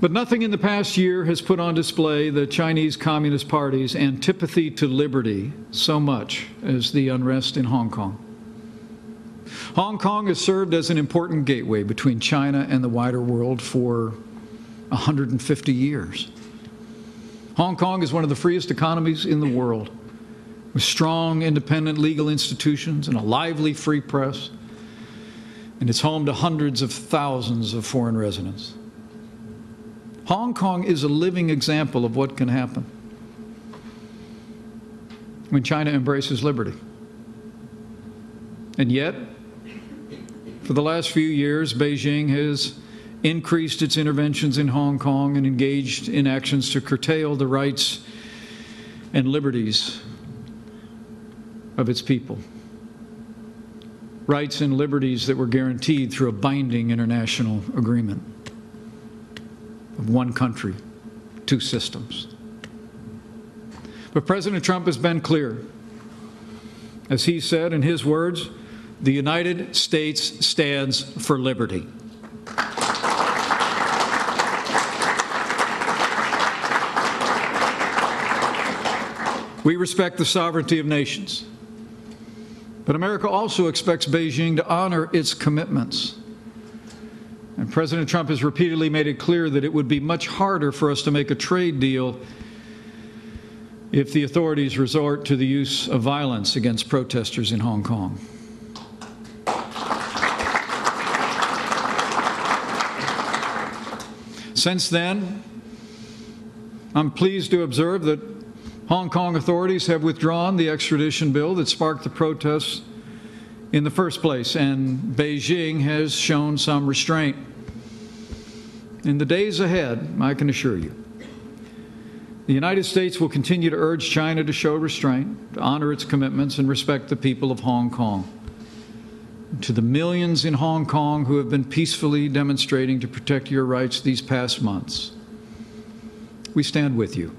But nothing in the past year has put on display the Chinese Communist Party's antipathy to liberty so much as the unrest in Hong Kong. Hong Kong has served as an important gateway between China and the wider world for 150 years. Hong Kong is one of the freest economies in the world, with strong, independent legal institutions and a lively free press, and it's home to hundreds of thousands of foreign residents. Hong Kong is a living example of what can happen when China embraces liberty. And yet, for the last few years, Beijing has increased its interventions in Hong Kong and engaged in actions to curtail the rights and liberties of its people. Rights and liberties that were guaranteed through a binding international agreement of one country, two systems. But President Trump has been clear. As he said in his words, the United States stands for liberty. We respect the sovereignty of nations, but America also expects Beijing to honor its commitments. And President Trump has repeatedly made it clear that it would be much harder for us to make a trade deal if the authorities resort to the use of violence against protesters in Hong Kong. Since then, I'm pleased to observe that Hong Kong authorities have withdrawn the extradition bill that sparked the protests in the first place, and Beijing has shown some restraint. In the days ahead, I can assure you, the United States will continue to urge China to show restraint, to honor its commitments, and respect the people of Hong Kong. To the millions in Hong Kong who have been peacefully demonstrating to protect your rights these past months, we stand with you.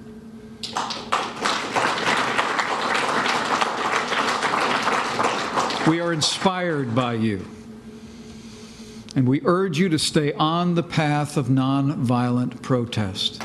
We are inspired by you, and we urge you to stay on the path of nonviolent protest.